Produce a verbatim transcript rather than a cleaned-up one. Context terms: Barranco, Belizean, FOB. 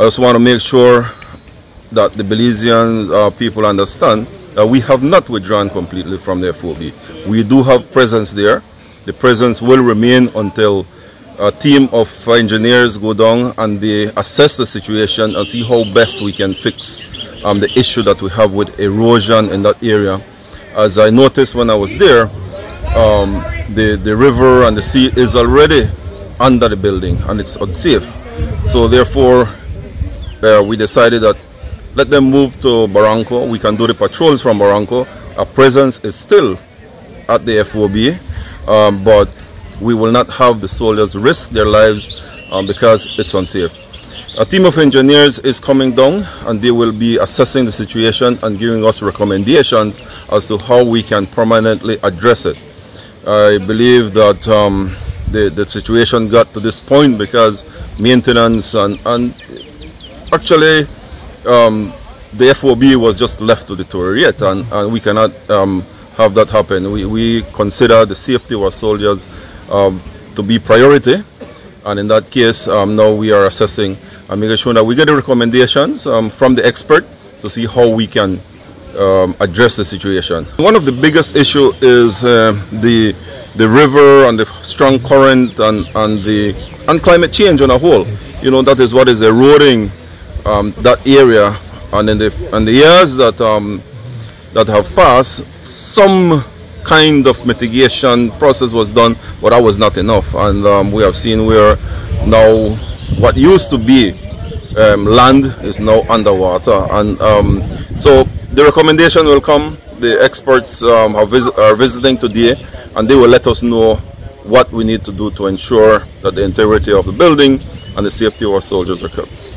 I just want to make sure that the Belizean uh, people understand that we have not withdrawn completely from the F O B. We do have presence there. The presence will remain until a team of engineers go down and they assess the situation and see how best we can fix um, the issue that we have with erosion in that area. As I noticed when I was there, um, the, the river and the sea is already under the building and it's unsafe. So therefore, uh, we decided that let them move to Barranco. We can do the patrols from Barranco. Our presence is still at the F O B, um, but we will not have the soldiers risk their lives um, because it's unsafe. A team of engineers is coming down and they will be assessing the situation and giving us recommendations as to how we can permanently address it. I believe that um, the, the situation got to this point because maintenance and, and actually Um, the F O B was just left to deteriorate, and, and we cannot um, have that happen. We, we consider the safety of our soldiers um, to be priority, and in that case, um, now we are assessing and making sure that we get the recommendations um, from the expert to see how we can um, address the situation. One of the biggest issues is uh, the the river and the strong current and and the and climate change on a whole. You know, that is what is eroding Um, that area, and in the and the years that um, that have passed, some kind of mitigation process was done, but that was not enough. And um, we have seen where now what used to be um, land is now underwater. And um, so the recommendation will come. The experts um, are, vis are visiting today, and they will let us know what we need to do to ensure that the integrity of the building and the safety of our soldiers are kept.